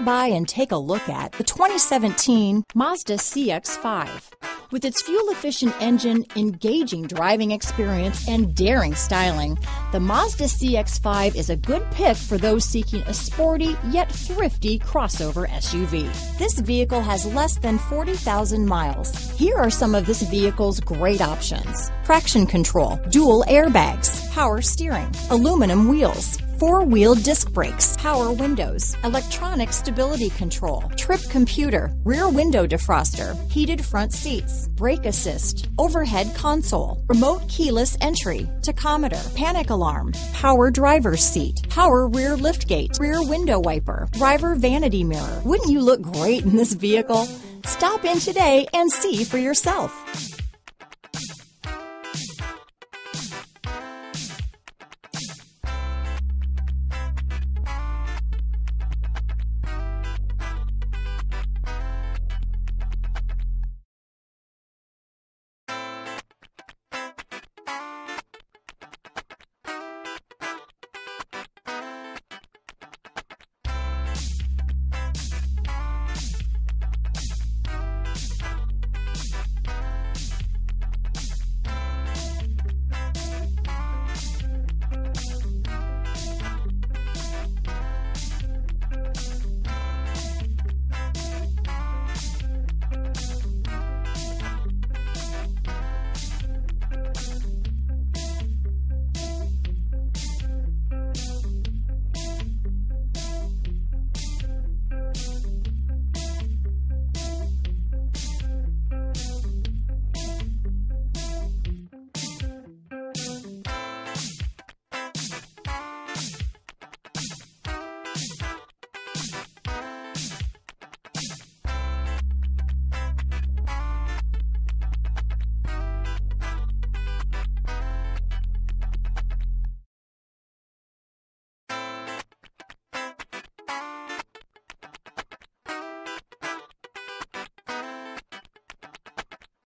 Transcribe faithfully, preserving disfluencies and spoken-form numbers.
stop by and take a look at the twenty seventeen Mazda C X five. With its fuel-efficient engine, engaging driving experience, and daring styling, the Mazda C X five is a good pick for those seeking a sporty yet thrifty crossover S U V. This vehicle has less than forty thousand miles. Here are some of this vehicle's great options: traction control, dual airbags, power steering, aluminum wheels, four-wheel disc brakes, power windows, electronic stability control, trip computer, rear window defroster, heated front seats, brake assist, overhead console, remote keyless entry, tachometer, panic alarm, power driver's seat, power rear liftgate, rear window wiper, driver vanity mirror. Wouldn't you look great in this vehicle? Stop in today and see for yourself.